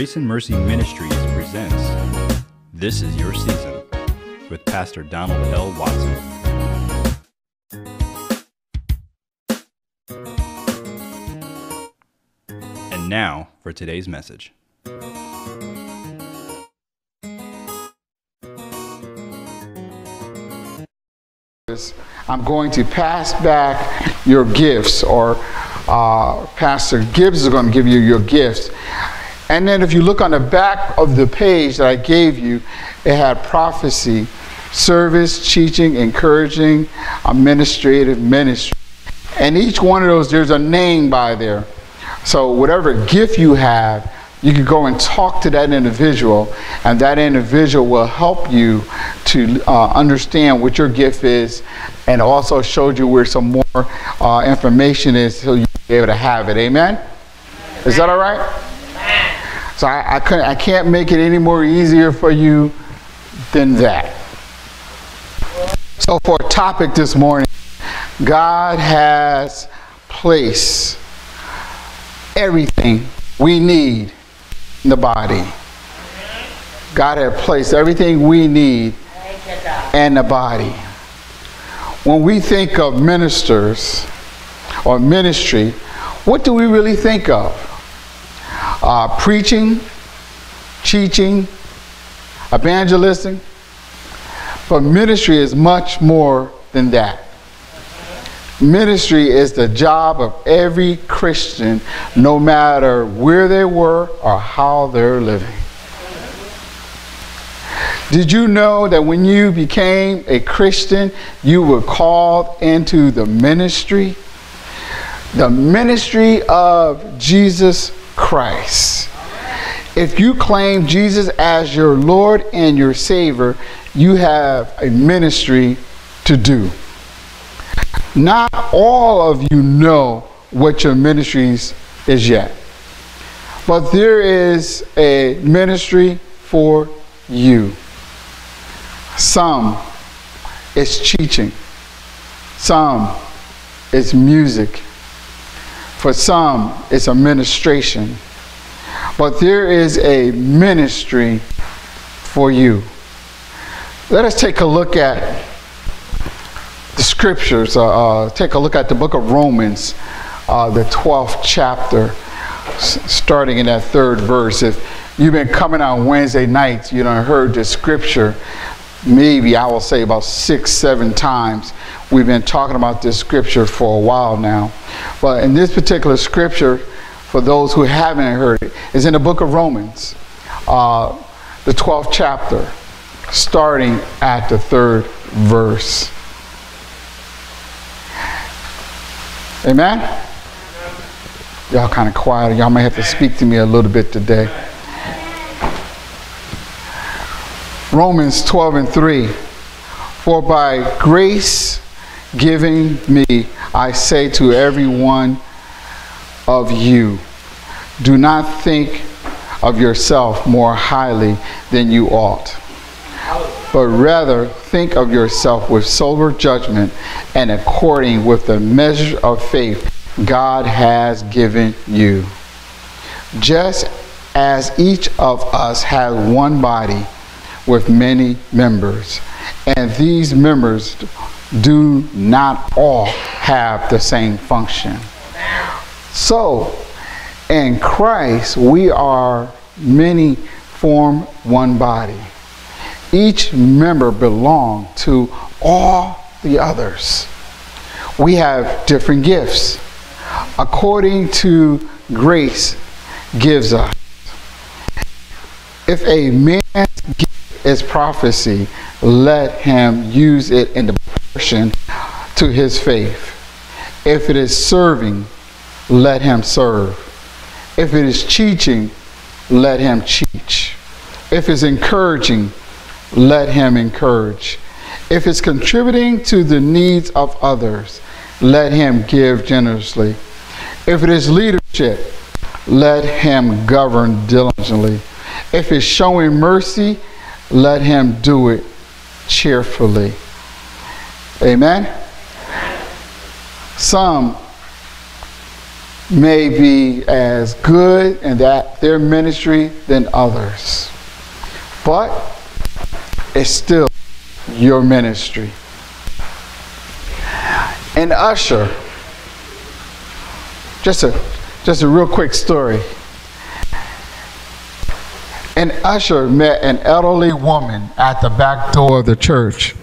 Grace and Mercy Ministries presents This is Your Season with Pastor Donald L. Watson. And now for today's message. I'm going to pass back your gifts, or Pastor Gibbs is going to give you your gifts. And then if you look on the back of the page that I gave you, it had prophecy, service, teaching, encouraging, administrative, ministry. And each one of those, there's a name by there. So whatever gift you have, you can go and talk to that individual, and that individual will help you to understand what your gift is, and also showed you where some more information is, so you'll be able to have it. Amen? Is that all right? So I can't make it any more easier for you than that. So for a topic this morning, God has placed everything we need in the body. God has placed everything we need in the body. When we think of ministers or ministry, what do we really think of? Preaching, teaching, evangelism, but ministry is much more than that. Ministry is the job of every Christian, no matter where they were or how they're living. Did you know that when you became a Christian, you were called into the ministry of Jesus Christ? If you claim Jesus as your Lord and your Savior, you have a ministry to do. Not all of you know what your ministries is yet, but there is a ministry for you. Some is teaching, some is music, for some, it's a ministration. But there is a ministry for you. Let us take a look at the scriptures. Take a look at the book of Romans, the 12th chapter, starting in that 3rd verse. If you've been coming on Wednesday nights, you done heard the scripture. Maybe I will say about 6, 7 times. We've been talking about this scripture for a while now. But in this particular scripture, for those who haven't heard it, is in the book of Romans, the 12th chapter, starting at the 3rd verse. Amen? Y'all kind of quiet. Y'all might have to speak to me a little bit today. Romans 12:3, for by grace given me, I say to every one of you, do not think of yourself more highly than you ought, but rather think of yourself with sober judgment and according with the measure of faith God has given you. Just as each of us has one body with many members, and these members do not all have the same function. So in Christ we are many, form one body. Each member belongs to all the others. We have different gifts according to grace gives us. If a man's gift is prophecy, let him use it in proportion to his faith. If it is serving, let him serve. If it is teaching, let him teach. If it's encouraging, let him encourage. If it's contributing to the needs of others, let him give generously. If it is leadership, let him govern diligently. If it's showing mercy, let him do it cheerfully. Amen? Some may be as good and at their ministry than others, but it's still your ministry. An usher, just a real quick story. An usher met an elderly woman at the back door of the church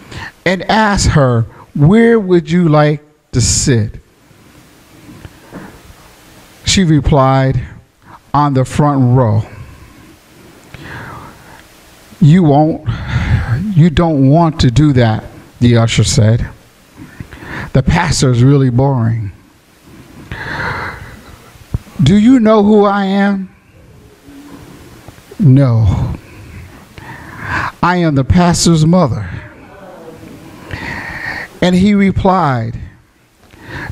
and asked her, "Where would you like to sit?" She replied, "On the front row." You don't want to do that," the usher said. "The pastor is really boring." "Do you know who I am?" "No." "I am the pastor's mother." And he replied,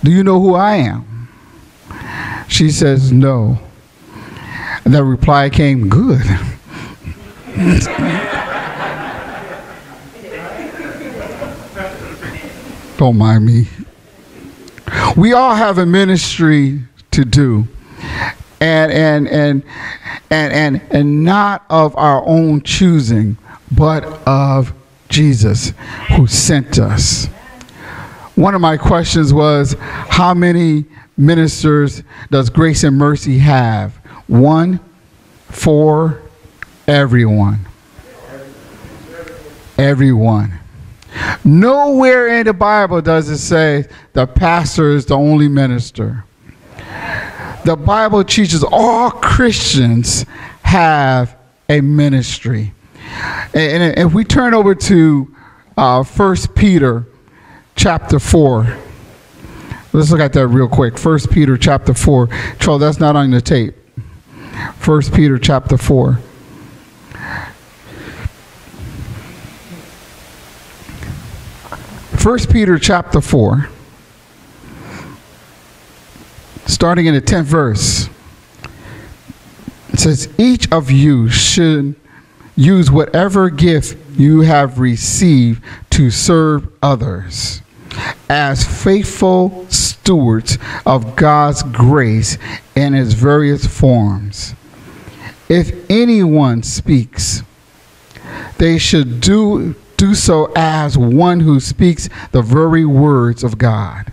"Do you know who I am?" She says, "No." And the reply came, "Good." Don't mind me. We all have a ministry to do, and not of our own choosing, but of Jesus who sent us. One of my questions was, how many ministers does Grace and Mercy have? 1 for everyone. Everyone. Nowhere in the Bible does it say the pastor is the only minister. The Bible teaches all Christians have a ministry. And if we turn over to 1 Peter chapter 4. Let's look at that real quick. 1 Peter chapter 4. Troll, that's not on the tape. 1 Peter chapter 4. First Peter chapter 4. Starting in the 10th verse. It says, "Each of you should use whatever gift you have received to serve others, as faithful stewards of God's grace in its various forms. If anyone speaks, they should do so as one who speaks the very words of God.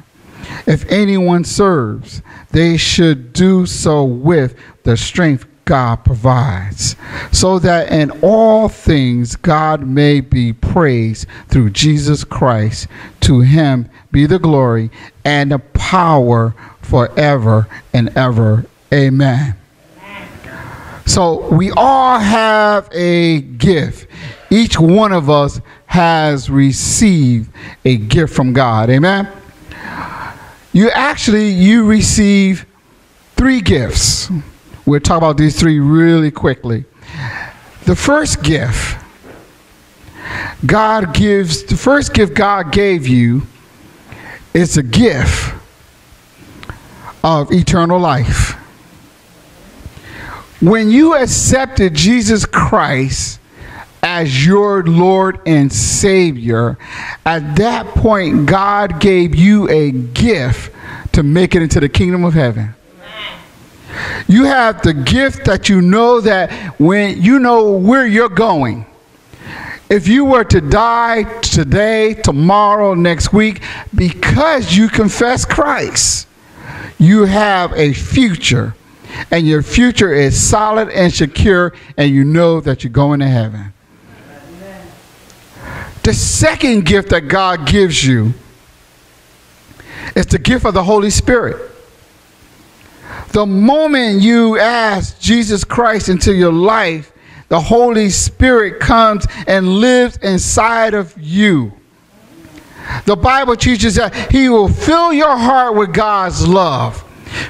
If anyone serves, they should do so with the strength God provides, so that in all things God may be praised through Jesus Christ. To him be the glory and the power forever and ever. Amen." So we all have a gift. Each one of us has received a gift from God. Amen. You receive 3 gifts. We'll talk about these 3 really quickly. The first gift God gives, the first gift God gave you is the gift of eternal life. When you accepted Jesus Christ as your Lord and Savior, at that point God gave you a gift to make it into the kingdom of heaven. You have the gift that you know that when you know where you're going. If you were to die today, tomorrow, next week, because you confess Christ, you have a future. And your future is solid and secure, and you know that you're going to heaven. Amen. The second gift that God gives you is the gift of the Holy Spirit. The moment you ask Jesus Christ into your life, the Holy Spirit comes and lives inside of you. The Bible teaches that he will fill your heart with God's love.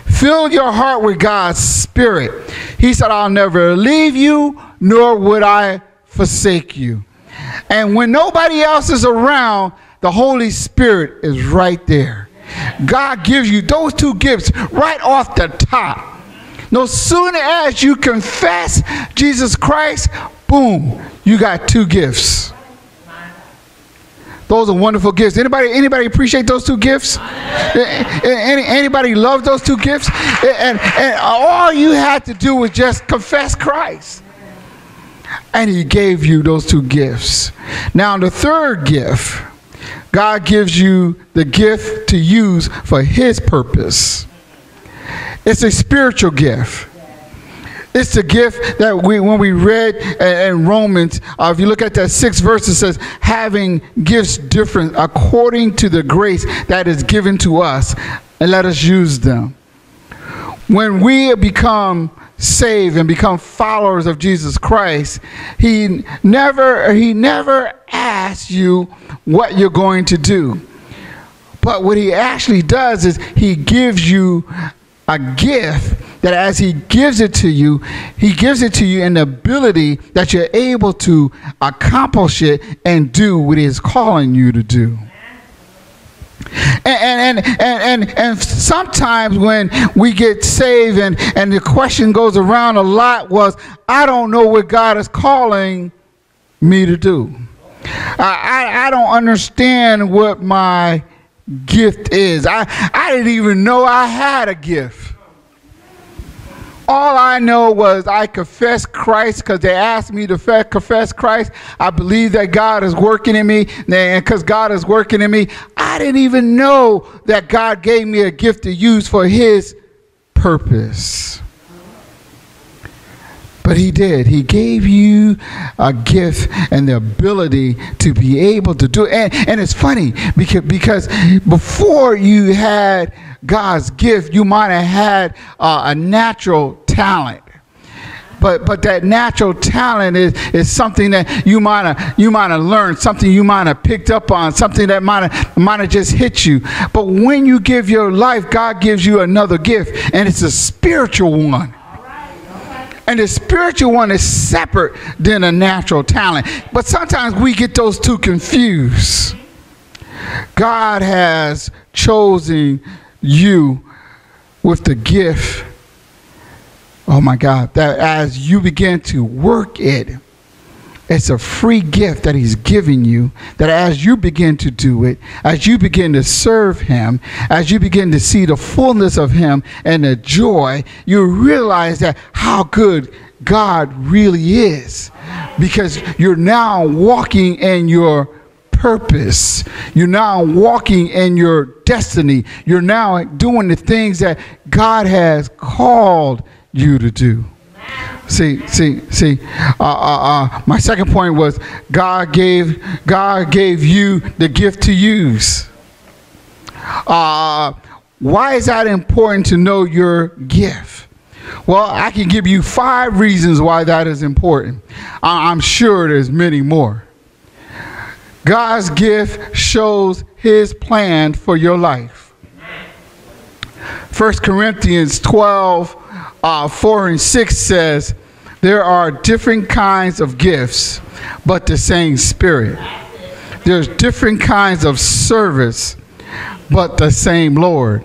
Fill your heart with God's Spirit. He said, "I'll never leave you, nor would I forsake you." And when nobody else is around, the Holy Spirit is right there. God gives you those 2 gifts right off the top. No sooner as you confess Jesus Christ, boom, you got 2 gifts. Those are wonderful gifts. Anybody appreciate those two gifts? Anybody love those two gifts? And all you had to do was just confess Christ, and he gave you those two gifts. Now the third gift, God gives you the gift to use for his purpose. It's a spiritual gift. It's the gift that when we read in Romans, if you look at that 6th verse, it says, having gifts different according to the grace that is given to us, and let us use them. When we become saved and become followers of Jesus Christ, he never asks you what you're going to do. But what he actually does is he gives you a gift that as he gives it to you in the ability that you're able to accomplish it and do what he is calling you to do. And sometimes when we get saved and the question goes around a lot was, I don't know what God is calling me to do. I don't understand what my gift is. I didn't even know I had a gift. All I know was I confessed Christ because they asked me to confess Christ. I believe that God is working in me, and because God is working in me, I didn't even know that God gave me a gift to use for his purpose. But he did. He gave you a gift and the ability to be able to do it. And it's funny because before you had God's gift, you might have had a natural talent. But that natural talent is something that you might have learned, something you might have picked up on, something that might have just hit you. But when you give your life, God gives you another gift, and it's a spiritual one. And the spiritual one is separate than a natural talent. But sometimes we get those two confused. God has chosen you with the gift, oh my God, that as you begin to work it, it's a free gift that he's giving you, that as you begin to do it, as you begin to serve him, as you begin to see the fullness of him and the joy, you realize that how good God really is, because you're now walking in your purpose. You're now walking in your destiny. You're now doing the things that God has called you to do. See. My second point was God gave you the gift to use. Why is that important to know your gift? Well, I can give you 5 reasons why that is important. I'm sure there's many more. God's gift shows his plan for your life. 1 Corinthians 12, 4 and 6 says, there are different kinds of gifts, but the same Spirit. There's different kinds of service, but the same Lord.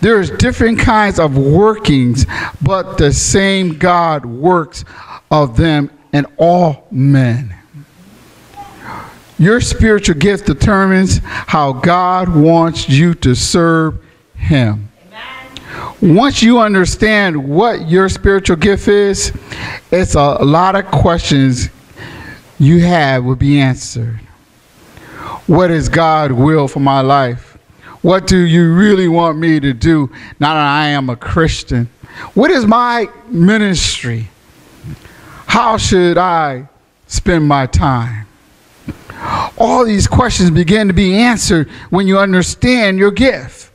There's different kinds of workings, but the same God works of them and all men. Your spiritual gift determines how God wants you to serve him. Once you understand what your spiritual gift is, it's a lot of questions you have will be answered. What is God's will for my life? What do you really want me to do now that I am a Christian? What is my ministry? How should I spend my time? All these questions begin to be answered when you understand your gift.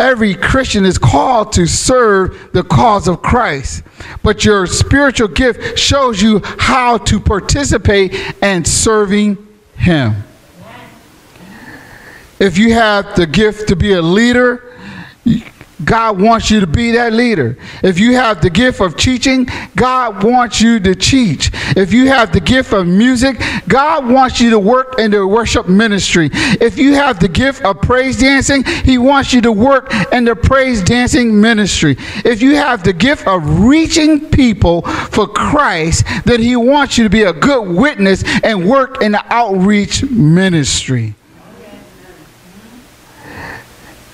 Every Christian is called to serve the cause of Christ, but your spiritual gift shows you how to participate in serving him. If you have the gift to be a leader, God wants you to be that leader. If you have the gift of teaching, God wants you to teach. If you have the gift of music, God wants you to work in the worship ministry. If you have the gift of praise dancing, he wants you to work in the praise dancing ministry. If you have the gift of reaching people for Christ, then he wants you to be a good witness and work in the outreach ministry.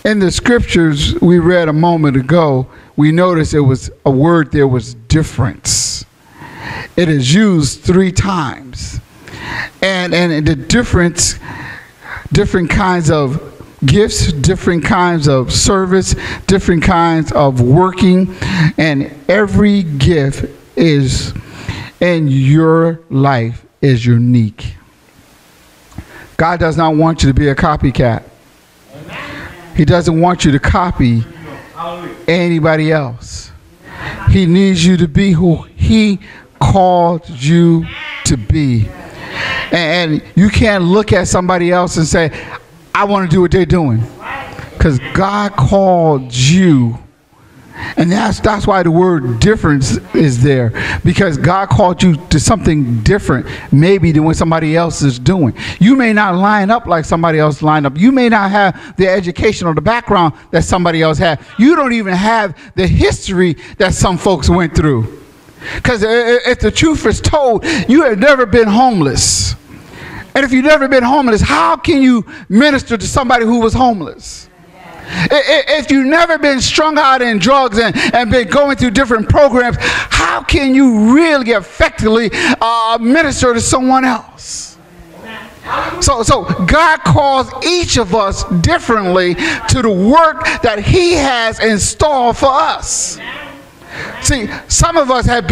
In the scriptures we read a moment ago, we noticed it was a word there was difference. It is used 3 times. And the difference, different kinds of gifts, different kinds of service, different kinds of working, and every gift is in your life is unique. God does not want you to be a copycat. He doesn't want you to copy anybody else. He needs you to be who he called you to be. And you can't look at somebody else and say, I want to do what they're doing. Because God called you. And that's why the word difference is there. Because God called you to something different maybe than what somebody else is doing. You may not line up like somebody else lined up. You may not have the education or the background that somebody else had. You don't even have the history that some folks went through. Because if the truth is told, you have never been homeless. And if you've never been homeless, how can you minister to somebody who was homeless? If you've never been strung out in drugs and been going through different programs, how can you really effectively minister to someone else? So God calls each of us differently to the work that he has in store for us. See, some of us has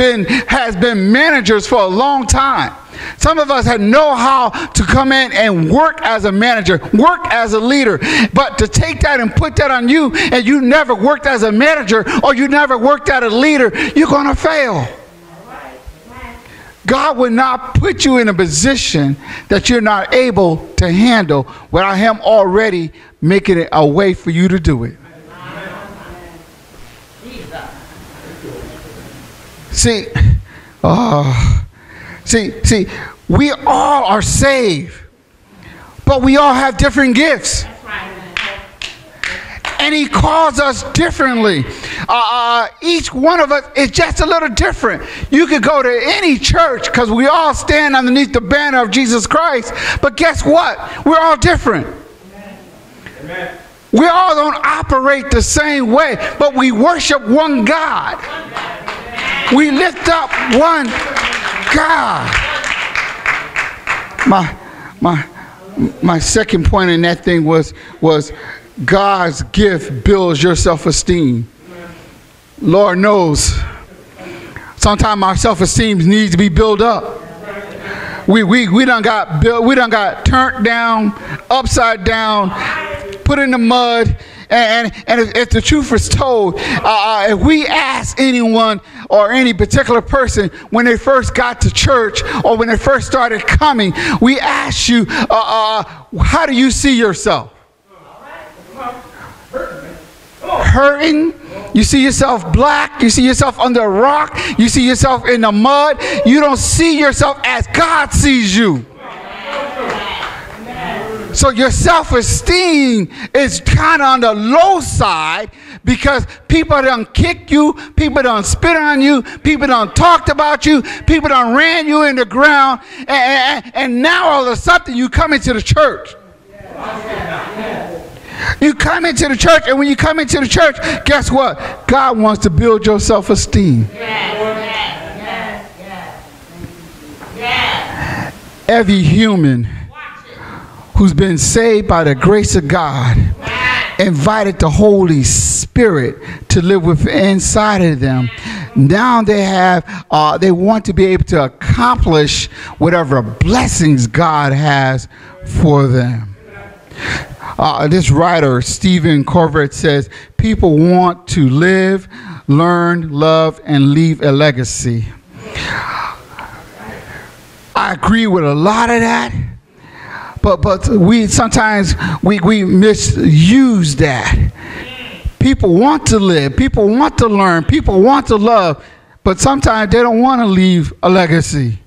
been managers for a long time. Some of us have know how to come in and work as a manager, work as a leader. But to take that and put that on you, and you never worked as a manager or you never worked as a leader, you're going to fail. God would not put you in a position that you're not able to handle without him already making it a way for you to do it. See, we all are saved, but we all have different gifts. And he calls us differently. Each one of us is just a little different. You could go to any church because we all stand underneath the banner of Jesus Christ. But guess what? We're all different. Amen. We all don't operate the same way, but we worship one God. We lift up one God. My second point in that thing was God's gift builds your self-esteem. Lord knows, sometimes our self-esteem needs to be built up. We done got built, we done got turned down, upside down, put in the mud. And if the truth is told, if we ask anyone or any particular person when they first got to church or when they first started coming, we ask you, how do you see yourself? Hurting? You see yourself black? You see yourself under a rock? You see yourself in the mud? You don't see yourself as God sees you. So your self-esteem is kind of on the low side because people done kicked you, people done spit on you, people done talked about you, people done ran you in the ground, and now all of a sudden you come into the church. You come into the church, and when you come into the church, guess what? God wants to build your self-esteem. Every human who's been saved by the grace of God, invited the Holy Spirit to live within inside of them. Now they have, they want to be able to accomplish whatever blessings God has for them. This writer, Stephen Corvette, says, people want to live, learn, love, and leave a legacy. I agree with a lot of that. But we sometimes we misuse that. People want to live, people want to learn, people want to love, but sometimes they don't want to leave a legacy.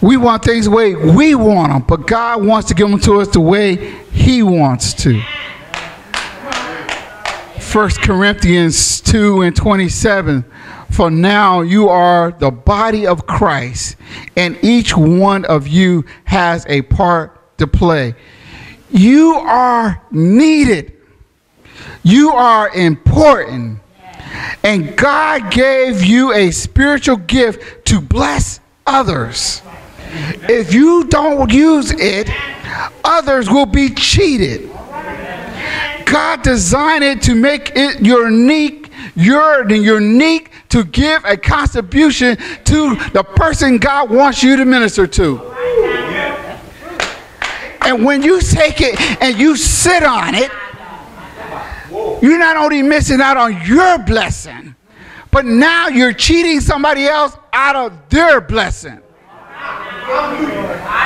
We want things the way we want them, but God wants to give them to us the way he wants to. 1 Corinthians 2:27. For now you are the body of Christ, and each one of you has a part to play. You are needed. You are important. And God gave you a spiritual gift to bless others. If you don't use it, others will be cheated. God designed it to make it unique. You're unique to give a contribution to the person God wants you to minister to. And when you take it and you sit on it, you're not only missing out on your blessing, but now you're cheating somebody else out of their blessing.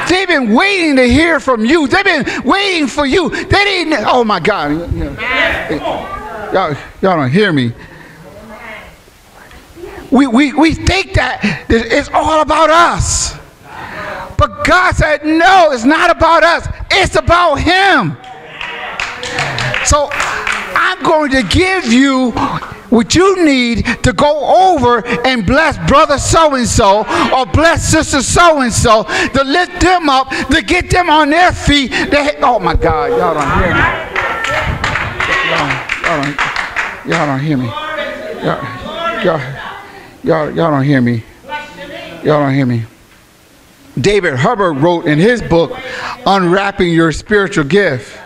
They've been waiting to hear from you. They've been waiting for you. They didn't. Oh my God. Y'all don't hear me. We think that it's all about us. But God said, no, it's not about us. It's about Him. So I'm going to give you what you need to go over and bless brother so-and-so or bless sister so-and-so, to lift them up, to get them on their feet. Oh my God, y'all don't hear me. Y'all don't hear me. Y'all don't hear me. Y'all don't hear me. David Hubbard wrote in his book, Unwrapping Your Spiritual Gift,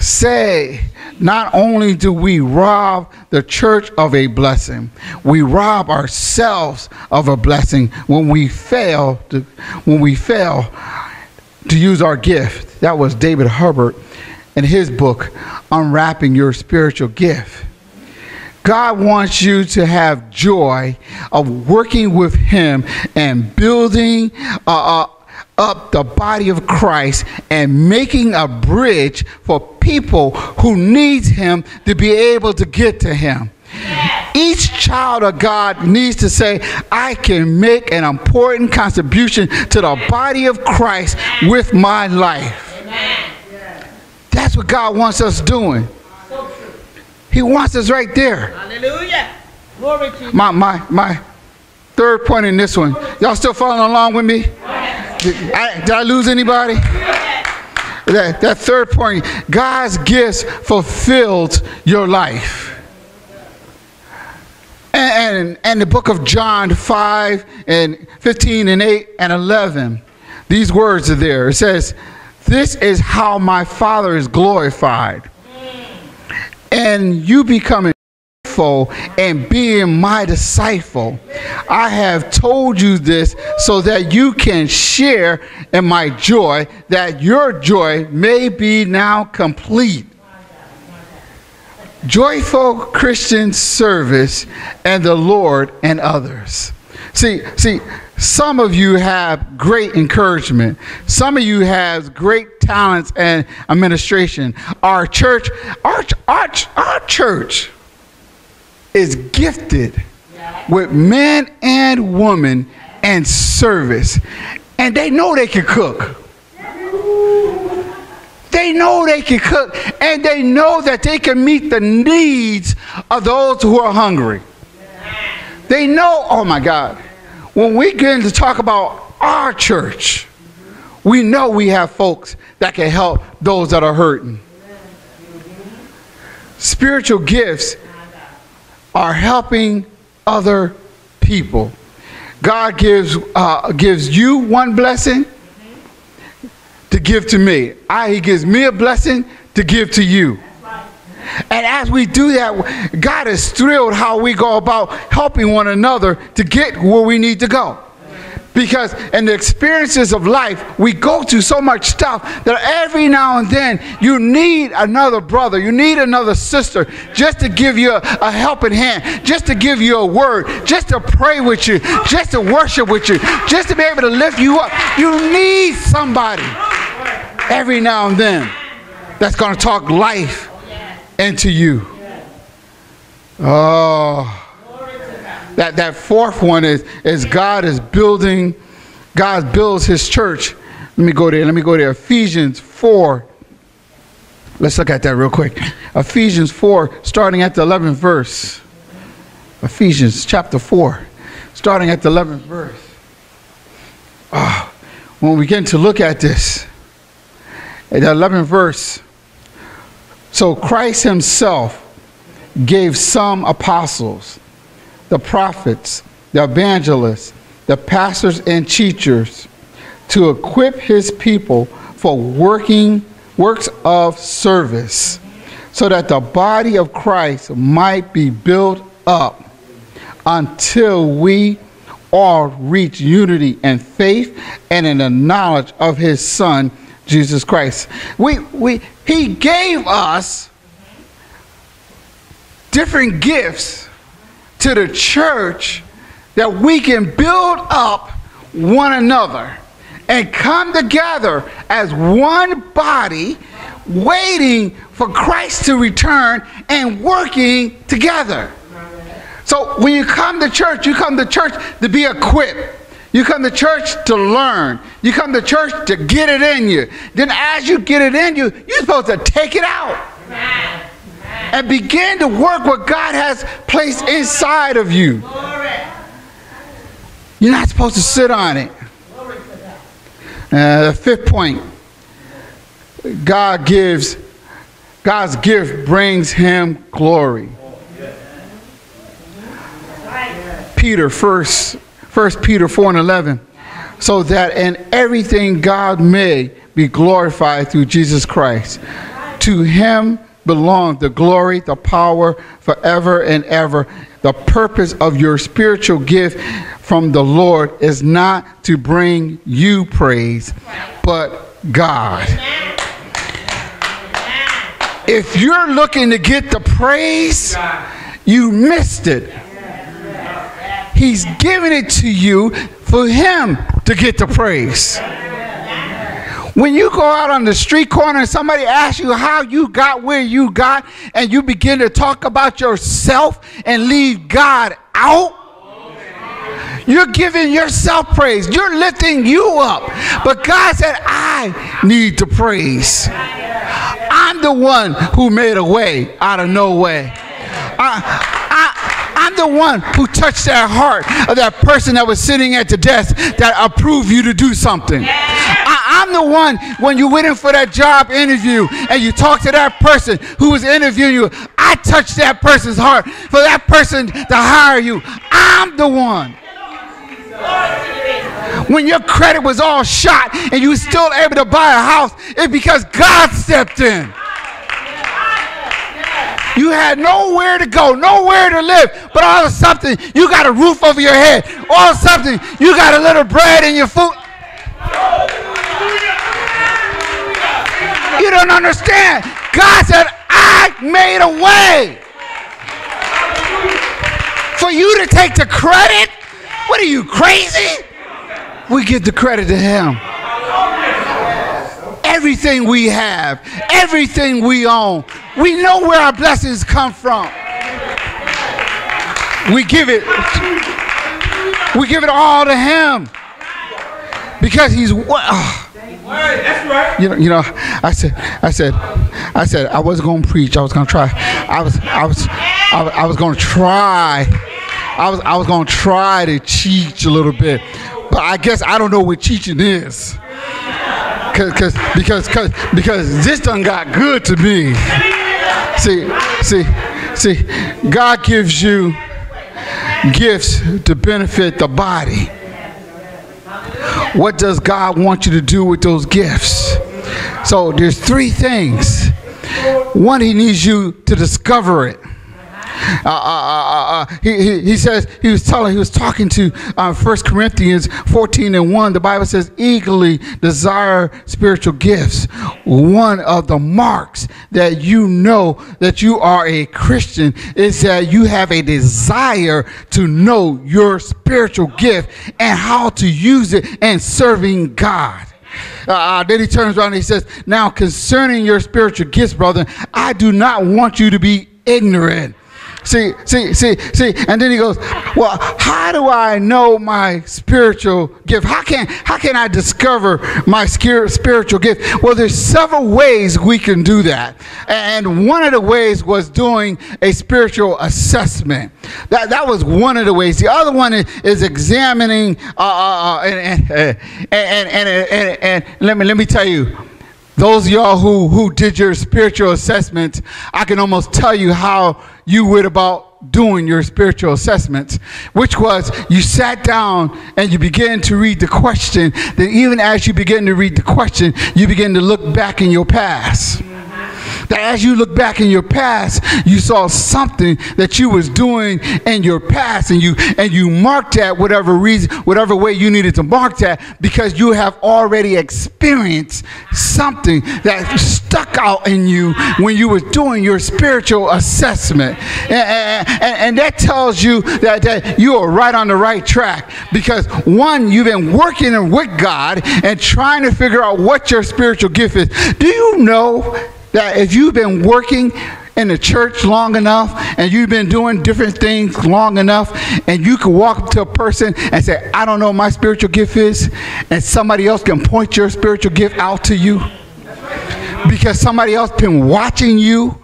say, not only do we rob the church of a blessing, we rob ourselves of a blessing when we fail to, use our gift. That was David Hubbard in his book, Unwrapping Your Spiritual Gift. God wants you to have joy of working with Him and building up the body of Christ and making a bridge for people who need Him to be able to get to Him. Yes. Each child of God needs to say, I can make an important contribution to the body of Christ with my life. Amen. That's what God wants us doing. He wants us right there. Hallelujah. Glory to you. My third point in this one. Y'all still following along with me? Did I lose anybody? That third point. God's gifts fulfilled your life. And the book of John 5 and 15 and 8 and 11. These words are there. It says, this is how my Father is glorified, and you becoming faithful and being my disciple. I have told you this so that you can share in my joy, that your joy may be now complete. Joyful Christian service and the Lord and others. See, some of you have great encouragement. Some of you have great talents and administration. Our church is gifted with men and women and service. And they know they can cook. They know they can cook. And they know that they can meet the needs of those who are hungry. They know, oh my God, when we get to talk about our church, we know we have folks that can help those that are hurting. Spiritual gifts are helping other people. God gives you one blessing to give to me. He gives me a blessing to give to you. And as we do that, God is thrilled how we go about helping one another to get where we need to go. Because in the experiences of life, we go through so much stuff that every now and then you need another brother, you need another sister just to give you a helping hand, just to give you a word, just to pray with you, just to worship with you, just to be able to lift you up. You need somebody every now and then that's going to talk life into you. Oh. That fourth one is God builds His church. Let me go there. Ephesians 4. Let's look at that real quick. Ephesians 4, starting at the 11th verse. Ephesians chapter 4, starting at the 11th verse. When we begin to look at this, in the 11th verse. So Christ himself gave some apostles, the prophets, the evangelists, the pastors and teachers to equip his people for works of service, so that the body of Christ might be built up until we all reach unity and faith and in the knowledge of his son, Jesus Christ. He gave us different gifts to the church that we can build up one another and come together as one body waiting for Christ to return and working together. So when you come to church to be equipped. You come to church to learn. You come to church to get it in you. Then as you get it in you, you're supposed to take it out and begin to work what God has placed inside of you. You're not supposed to sit on it. The fifth point, God's gift brings him glory. Peter, First Peter 4:11, so that in everything God may be glorified through Jesus Christ. To him belong the glory, the power forever and ever. The purpose of your spiritual gift from the Lord is not to bring you praise, but God. If you're looking to get the praise, you missed it. He's giving it to you for him to get the praise. When you go out on the street corner and somebody asks you how you got where you got, and you begin to talk about yourself and leave God out, you're giving yourself praise. You're lifting you up. But God said, I need to praise. I'm the one who made a way out of no way. I'm the one who touched that heart of that person that was sitting at the desk that approved you to do something. I'm the one when you went in for that job interview and you talked to that person who was interviewing you. I touched that person's heart for that person to hire you. I'm the one. When your credit was all shot and you were still able to buy a house, it's because God stepped in. You had nowhere to go, nowhere to live, but all of a sudden you got a roof over your head. All of a sudden you got a little bread in your food. You don't understand. God said, I made a way. For you to take the credit? What are you, crazy? We give the credit to him. Everything we have, everything we own, we know where our blessings come from. We give it all to him because he's what? Oh. That's right. You know, I said, I wasn't gonna preach. I was gonna try. I was gonna try to teach a little bit, but I guess I don't know what teaching is. Because this done got good to me. See, God gives you gifts to benefit the body. What does God want you to do with those gifts? So there's three things. One, he needs you to discover it. He says, he was talking to 1 Corinthians 14:1. The Bible says, eagerly desire spiritual gifts. One of the marks that you know that you are a Christian is that you have a desire to know your spiritual gift and how to use it in serving God. Then he turns around and he says, now concerning your spiritual gifts, brother, I do not want you to be ignorant. See, and then he goes, well, how do I know my spiritual gift? How can I discover my spiritual gift? Well, there's several ways we can do that. And one of the ways was doing a spiritual assessment. That was one of the ways. The other one is examining, and let me tell you, Those of y'all who did your spiritual assessment, I can almost tell you how you went about doing your spiritual assessment, which was you sat down and you began to read the question. Then even as you begin to read the question, you begin to look back in your past. That as you look back in your past, you saw something that you was doing in your past, and you marked that whatever reason, whatever way you needed to mark that, because you have already experienced something that stuck out in you when you were doing your spiritual assessment. And that tells you that you are right on the right track, because one, you've been working with God and trying to figure out what your spiritual gift is. Do you know that if you've been working in the church long enough and you've been doing different things long enough, and you can walk up to a person and say, I don't know what my spiritual gift is, and somebody else can point your spiritual gift out to you? Because somebody else been watching you.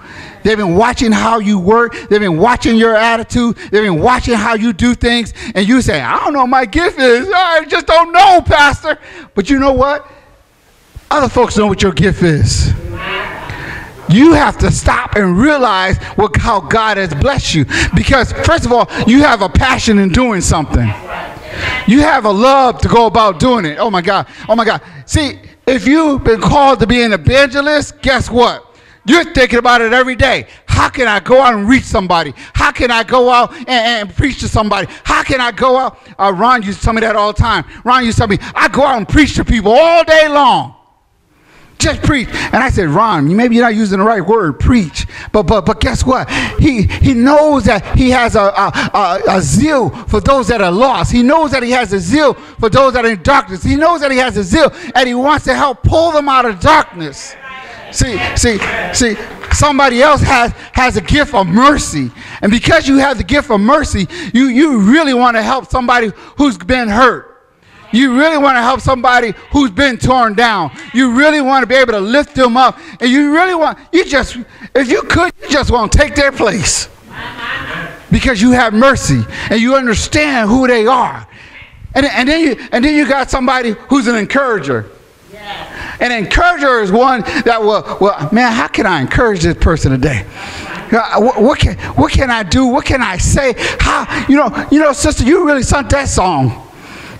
They've been watching how you work. They've been watching your attitude. They've been watching how you do things. And you say, I don't know what my gift is. I just don't know, Pastor. But you know what? Other folks know what your gift is. You have to stop and realize how God has blessed you. Because first of all, you have a passion in doing something. You have a love to go about doing it. Oh my God. Oh my God. See, if you've been called to be an evangelist, guess what? You're thinking about it every day. How can I go out and reach somebody? How can I go out and preach to somebody? How can I go out? Ron used to tell me that all the time. Ron used to tell me, I go out and preach to people all day long. Just preach. And I said, Ron, maybe you're not using the right word, preach. But guess what? He knows that he has a zeal for those that are lost. He knows that he has a zeal for those that are in darkness. He knows that he has a zeal, and he wants to help pull them out of darkness. See, somebody else has a gift of mercy. And because you have the gift of mercy, you really want to help somebody who's been hurt. You really want to help somebody who's been torn down. You really want to be able to lift them up. And you really want, if you could, you just want to take their place. Because you have mercy and you understand who they are. And then you got somebody who's an encourager. An encourager is one that well, man, how can I encourage this person today? What can I do? What can I say? How, you know, sister, you really sung that song.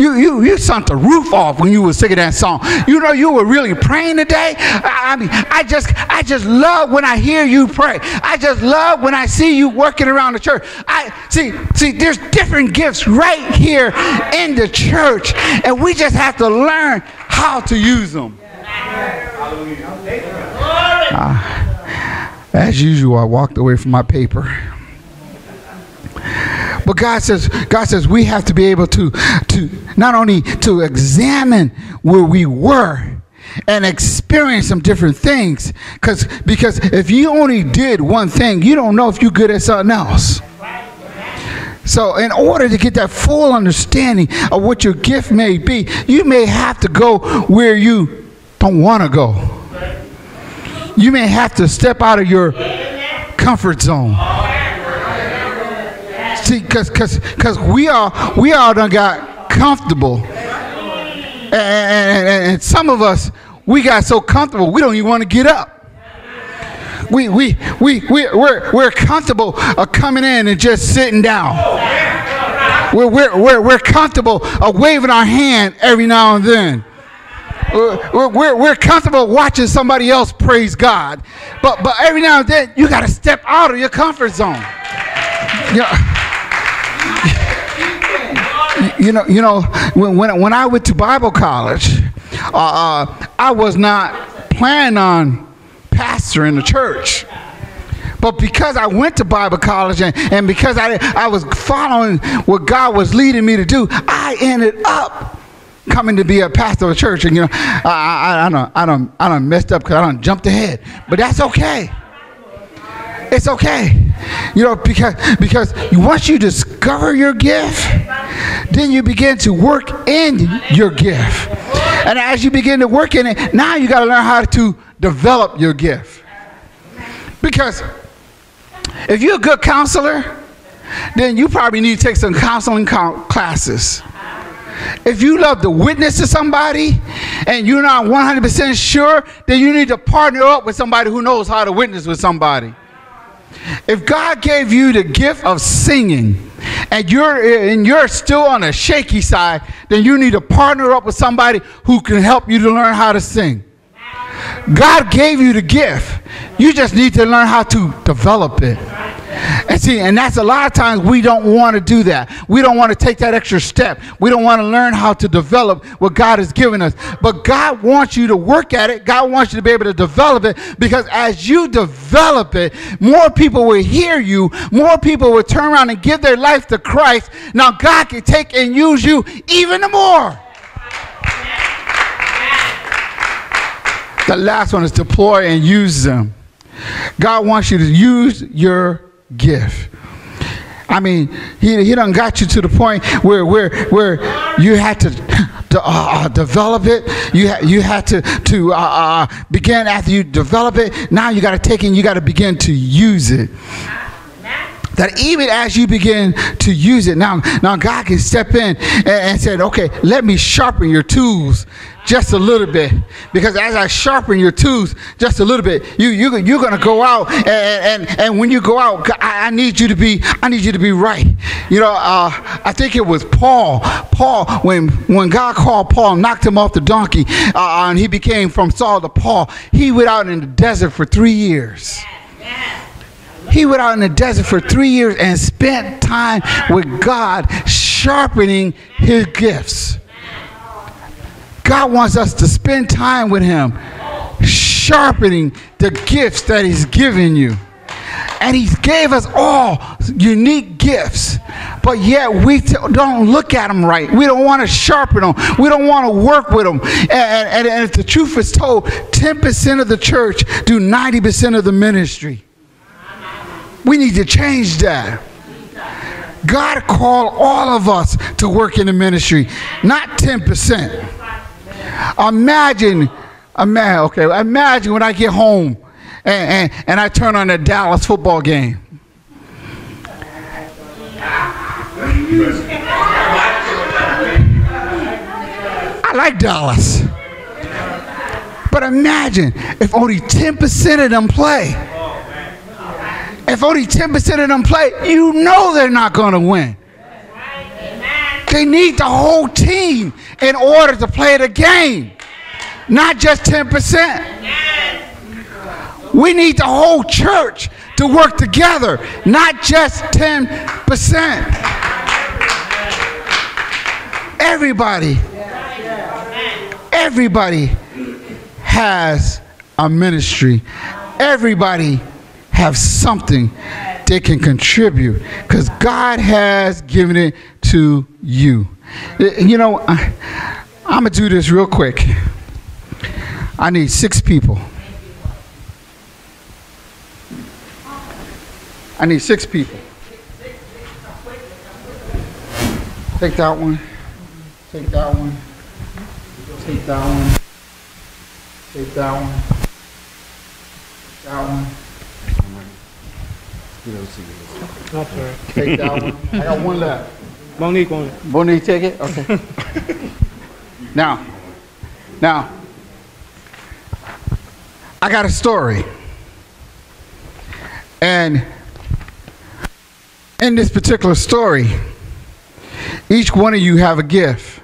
You sunk the roof off when you were singing that song. You know, you were really praying today. I mean, I just love when I hear you pray. I just love when I see you working around the church. See, there's different gifts right here in the church, and we just have to learn how to use them. As usual, I walked away from my paper. But God says we have to be able to not only to examine where we were and experience some different things, because if you only did one thing, you don't know if you're good at something else. So in order to get that full understanding of what your gift may be, you may have to go where you don't want to go. You may have to step out of your comfort zone. See, because we all done got comfortable, and some of us, we got so comfortable we don't even want to get up. We're comfortable coming in and just sitting down. We're comfortable waving our hand every now and then. We're comfortable watching somebody else praise God, but every now and then you got to step out of your comfort zone. Yeah. You know, when I went to Bible college, I was not planning on pastoring the church. But because I went to Bible college and because I was following what God was leading me to do, I ended up coming to be a pastor of a church. And, you know, I done messed up because I done jumped ahead. But that's okay. It's okay. You know, because once you discover your gift, then you begin to work in your gift. And as you begin to work in it, now you got to learn how to develop your gift. Because if you're a good counselor, then you probably need to take some counseling classes. If you love to witness to somebody, and you're not 100% sure, then you need to partner up with somebody who knows how to witness with somebody. If God gave you the gift of singing and you're still on a shaky side, then you need to partner up with somebody who can help you to learn how to sing. God gave you the gift. You just need to learn how to develop it. And see, and that's a lot of times we don't want to do that. We don't want to take that extra step. We don't want to learn how to develop what God has given us. But God wants you to work at it. God wants you to be able to develop it, because as you develop it, more people will hear you. More people will turn around and give their life to Christ. Now God can take and use you even more. The last one is deploy and use them. God wants you to use your gift. I mean, he done got you to the point where you had to develop it. You had to begin. After you develop it, now you got to take it and you got to begin to use it. That even as you begin to use it, now God can step in and say, okay, let me sharpen your tools just a little bit. Because as I sharpen your tools just a little bit, you're gonna go out, and when you go out, I need you to be right. You know, I think it was Paul. When God called Paul and knocked him off the donkey, and he became from Saul to Paul, he went out in the desert for 3 years. He went out in the desert for 3 years and spent time with God, sharpening his gifts. God wants us to spend time with him, sharpening the gifts that he's given you. And he gave us all unique gifts, but yet we don't look at them right. We don't want to sharpen them. We don't want to work with them. And if the truth is told, 10% of the church do 90% of the ministry. We need to change that. God called all of us to work in the ministry, not 10%. Imagine when I get home and I turn on the Dallas football game. I like Dallas. But imagine if only 10% of them play. If only 10% of them play, you know they're not going to win. They need the whole team in order to play the game, not just 10%. We need the whole church to work together, not just 10%. Everybody has a ministry. Everybody have something they can contribute, because God has given it to you. You know, I'm going to do this real quick. I need 6 people. I need 6 people. Take that one. Take that one. Take that one. Take that one. Take that one. Take that one. I got one left. Monique on it. Monique, take it? Okay. Now, I got a story. And in this particular story, each one of you have a gift.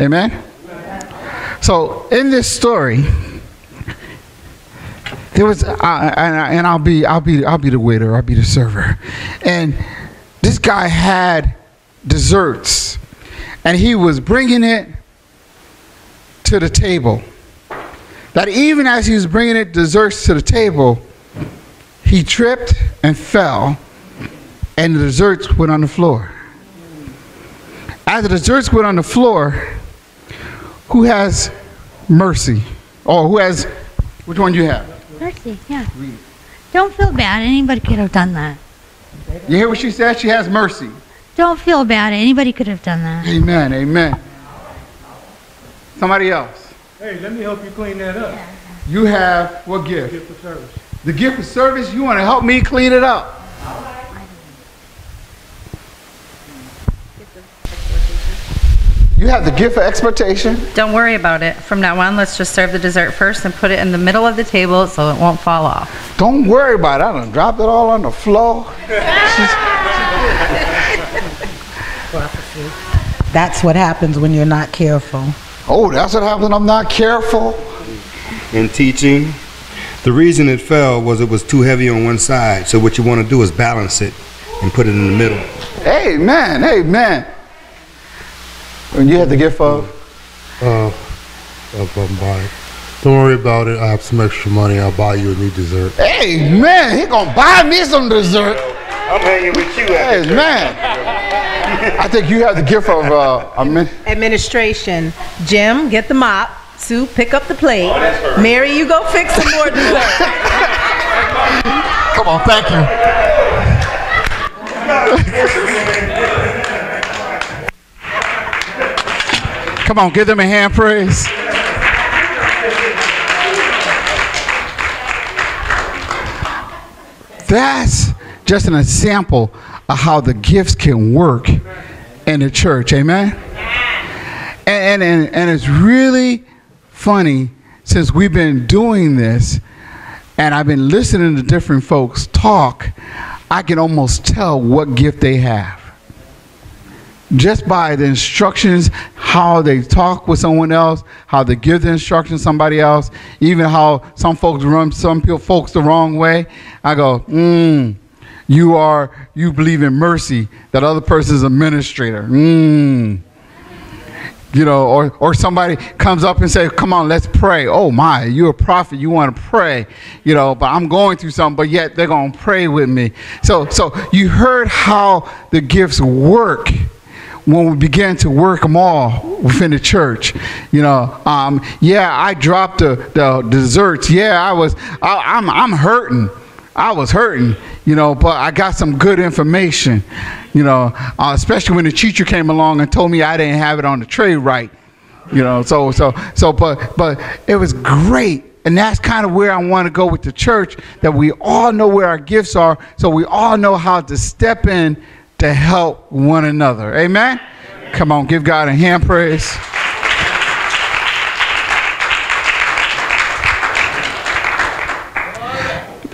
Amen? So, in this story, there was, and I'll be the waiter. I'll be the server. And this guy had desserts, and he was bringing it to the table. That even as he was bringing it desserts to the table, he tripped and fell, and the desserts went on the floor. As the desserts went on the floor, who has mercy? Or who has? Which one do you have? Mercy, yeah. Don't feel bad. Anybody could have done that. You hear what she said? She has mercy. Don't feel bad. Anybody could have done that. Amen, amen. Somebody else. Hey, let me help you clean that up. Yeah. You have what gift? The gift of service. The gift of service? You want to help me clean it up? You have the gift of expectation. Don't worry about it. From now on, let's just serve the dessert first and put it in the middle of the table so it won't fall off. Don't worry about it. I done dropped it all on the floor. That's what happens when you're not careful. Oh, that's what happens when I'm not careful. In teaching, the reason it fell was it was too heavy on one side. So what you want to do is balance it and put it in the middle. Amen. Amen. And you had the gift of? Don't worry about it. I have some extra money. I'll buy you a new dessert. Hey, man, he's going to buy me some dessert. I'm hanging with you. Hey, man. I think you have the gift of administration. Jim, get the mop. Sue, pick up the plate. Oh, Mary, you go fix some more dessert. Come on, thank you. Come on, give them a hand praise. That's just an example of how the gifts can work in the church, amen? And it's really funny, since we've been doing this and I've been listening to different folks talk, I can almost tell what gift they have. Just by the instructions, how they talk with someone else, how they give the instructions to somebody else, even how some folks run some folks the wrong way. I go, you believe in mercy, that other person's administrator. You know, or somebody comes up and say, come on, let's pray. Oh my, you're a prophet, you want to pray, you know, but I'm going through something, but yet they're going to pray with me. So you heard how the gifts work when we began to work them all within the church. You know, yeah, I dropped the desserts. Yeah, I'm hurting. I was hurting, you know, but I got some good information, you know, especially when the teacher came along and told me I didn't have it on the tray right, you know, but it was great. And that's kind of where I want to go with the church, that we all know where our gifts are, so we all know how to step in to help one another. Amen? Amen. Come on, give God a hand praise.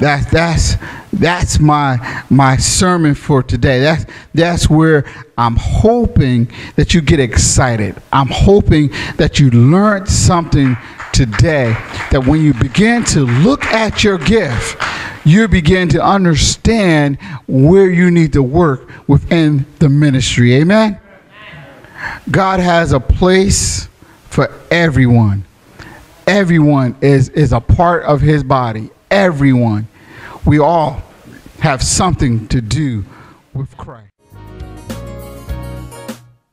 That's my sermon for today. That's where I'm hoping that you get excited. I'm hoping that you learned something today, that when you begin to look at your gift, you begin to understand where you need to work within the ministry. Amen? God has a place for everyone. Everyone is a part of his body. Everyone. We all have something to do with Christ.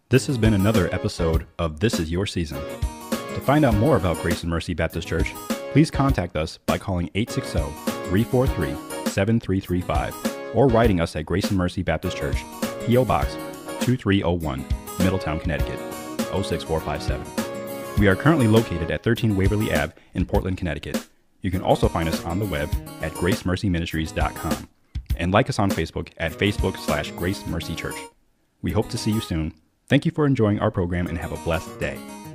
This has been another episode of This Is Your Season. To find out more about Grace and Mercy Baptist Church, please contact us by calling 860-343-7335 or writing us at Grace and Mercy Baptist Church, P.O. Box 2301, Middletown, Connecticut, 06457. We are currently located at 13 Waverly Ave in Portland, Connecticut. You can also find us on the web at gracemercyministries.com and like us on Facebook at Facebook/Grace Mercy Church. We hope to see you soon. Thank you for enjoying our program and have a blessed day.